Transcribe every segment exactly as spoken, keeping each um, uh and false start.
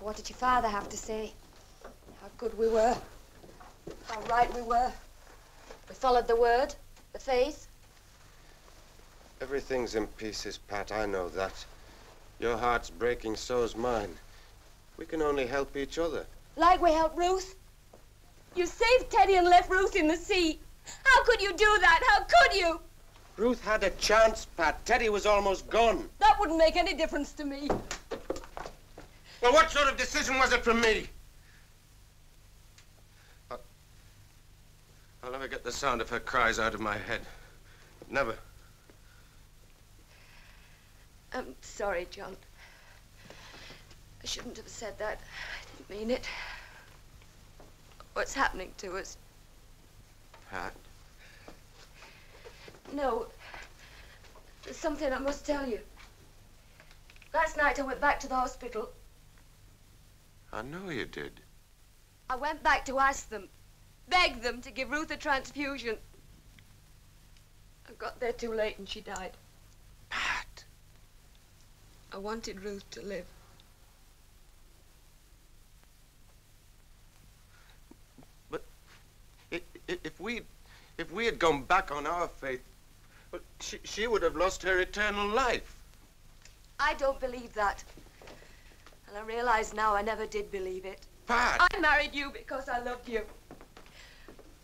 What did your father have to say? How good we were. How right we were. We followed the word, the faith. Everything's in pieces, Pat. I know that. Your heart's breaking, so's mine. We can only help each other. Like we helped Ruth? You saved Teddy and left Ruth in the sea. How could you do that? How could you? Ruth had a chance, Pat. Teddy was almost gone. That wouldn't make any difference to me. Well, what sort of decision was it from me? I'll, I'll never get the sound of her cries out of my head. Never. I'm sorry, John. I shouldn't have said that. I didn't mean it. What's happening to us? Pat? No. There's something I must tell you. Last night I went back to the hospital. I know you did. I went back to ask them, beg them to give Ruth a transfusion. I got there too late and she died. Pat. I wanted Ruth to live. But if we, if we had gone back on our faith, well, she, she would have lost her eternal life. I don't believe that. And I realize now I never did believe it. Pat! I married you because I loved you.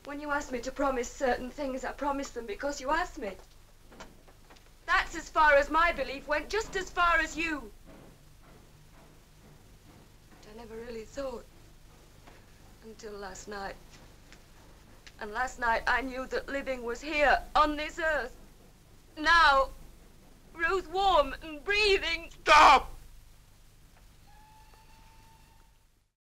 When you asked me to promise certain things, I promised them because you asked me. That's as far as my belief went, just as far as you. But I never really thought until last night. And last night I knew that living was here, on this earth. Now, Ruth warm and breathing. Stop!